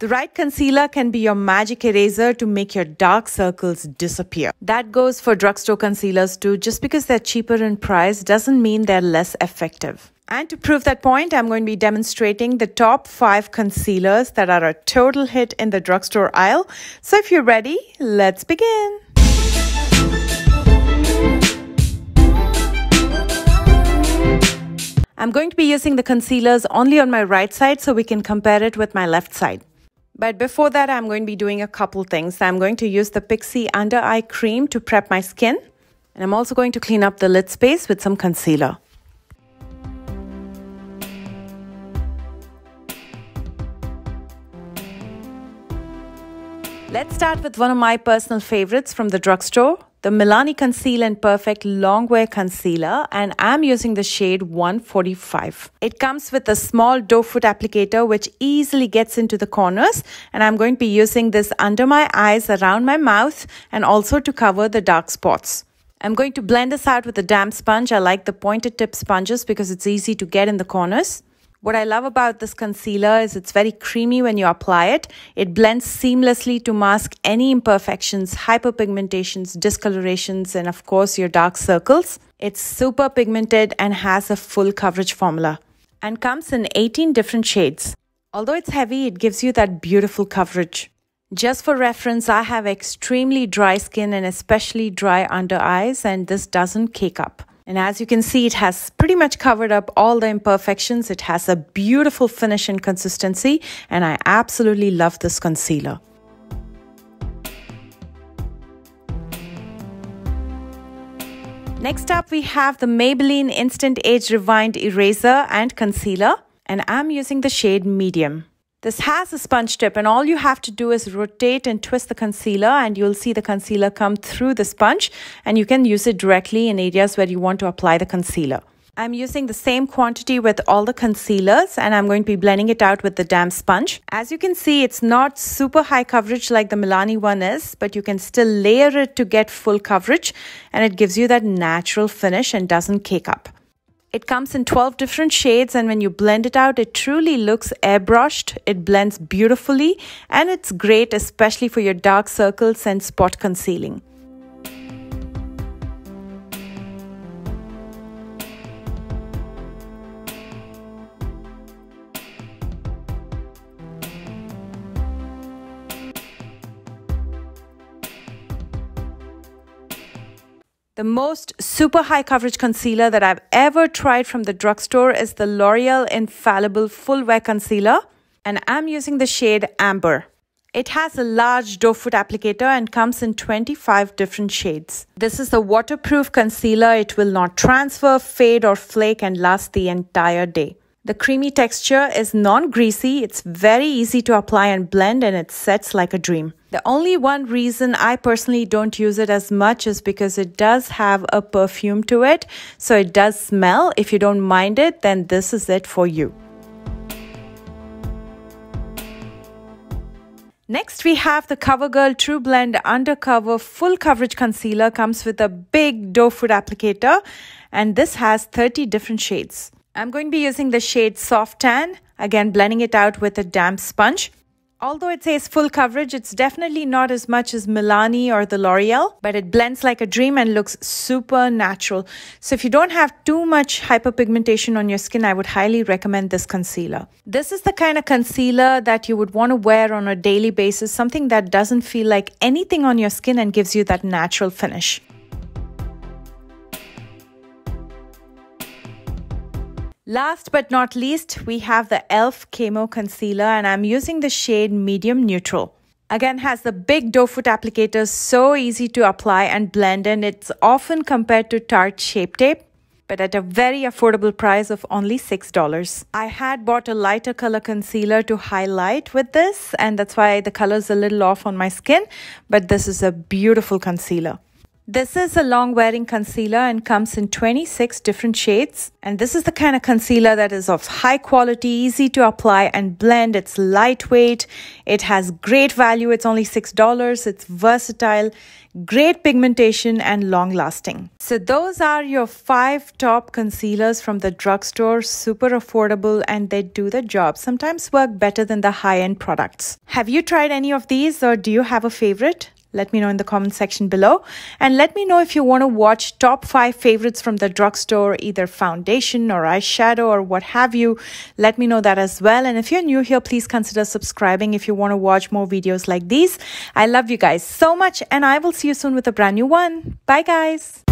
The right concealer can be your magic eraser to make your dark circles disappear. That goes for drugstore concealers too. Just because they're cheaper in price doesn't mean they're less effective. And to prove that point, I'm going to be demonstrating the top 5 concealers that are a total hit in the drugstore aisle. So if you're ready, let's begin. I'm going to be using the concealers only on my right side so we can compare it with my left side. But before that, I'm going to be doing a couple things. I'm going to use the Pixi Under Eye Cream to prep my skin. And I'm also going to clean up the lid space with some concealer. Let's start with one of my personal favorites from the drugstore, the Milani Conceal and Perfect Longwear Concealer, and I'm using the shade 145. It comes with a small doe foot applicator which easily gets into the corners, and I'm going to be using this under my eyes, around my mouth, and also to cover the dark spots. I'm going to blend this out with a damp sponge. I like the pointed tip sponges because it's easy to get in the corners. What I love about this concealer is it's very creamy when you apply it. It blends seamlessly to mask any imperfections, hyperpigmentations, discolorations, and of course your dark circles. It's super pigmented and has a full coverage formula and comes in 18 different shades. Although it's heavy, it gives you that beautiful coverage. Just for reference, I have extremely dry skin and especially dry under eyes, and this doesn't cake up. And as you can see, it has pretty much covered up all the imperfections. It has a beautiful finish and consistency, and I absolutely love this concealer. Next up, we have the Maybelline Instant Age Rewind Eraser and Concealer, and I'm using the shade Medium. This has a sponge tip, and all you have to do is rotate and twist the concealer, and you'll see the concealer come through the sponge, and you can use it directly in areas where you want to apply the concealer. I'm using the same quantity with all the concealers, and I'm going to be blending it out with the damp sponge. As you can see, it's not super high coverage like the Milani one is, but you can still layer it to get full coverage, and it gives you that natural finish and doesn't cake up. It comes in 12 different shades, and when you blend it out, it truly looks airbrushed. It blends beautifully, and it's great especially for your dark circles and spot concealing. The most super high coverage concealer that I've ever tried from the drugstore is the L'Oreal Infallible Full Wear Concealer, and I'm using the shade Amber. It has a large doe foot applicator and comes in 25 different shades. This is a waterproof concealer. It will not transfer, fade or flake and last the entire day. The creamy texture is non-greasy, it's very easy to apply and blend, and it sets like a dream. The only one reason I personally don't use it as much is because it does have a perfume to it, so it does smell. If you don't mind it, then this is it for you. Next, we have the CoverGirl True Blend Undercover Full Coverage Concealer. Comes with a big doe foot applicator, and this has 30 different shades. I'm going to be using the shade Soft Tan, again blending it out with a damp sponge. Although it says full coverage, it's definitely not as much as Milani or the L'Oreal, but it blends like a dream and looks super natural. So if you don't have too much hyperpigmentation on your skin, I would highly recommend this concealer. This is the kind of concealer that you would want to wear on a daily basis, something that doesn't feel like anything on your skin and gives you that natural finish. Last but not least, we have the E.L.F. Camo Concealer, and I'm using the shade Medium Neutral. Again, has the big doe foot applicator, so easy to apply and blend, and it's often compared to Tarte Shape Tape, but at a very affordable price of only $6. I had bought a lighter color concealer to highlight with this, and that's why the color's a little off on my skin, but this is a beautiful concealer. This is a long wearing concealer and comes in 26 different shades. And this is the kind of concealer that is of high quality, easy to apply and blend. It's lightweight. It has great value. It's only $6. It's versatile, great pigmentation and long lasting. So those are your 5 top concealers from the drugstore. Super affordable and they do the job. Sometimes work better than the high-end products. Have you tried any of these or do you have a favorite? Let me know in the comment section below. And let me know if you want to watch top 5 favorites from the drugstore, either foundation or eyeshadow or what have you. Let me know that as well. And if you're new here, please consider subscribing if you want to watch more videos like these. I love you guys so much and I will see you soon with a brand new one. Bye guys.